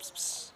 Psst.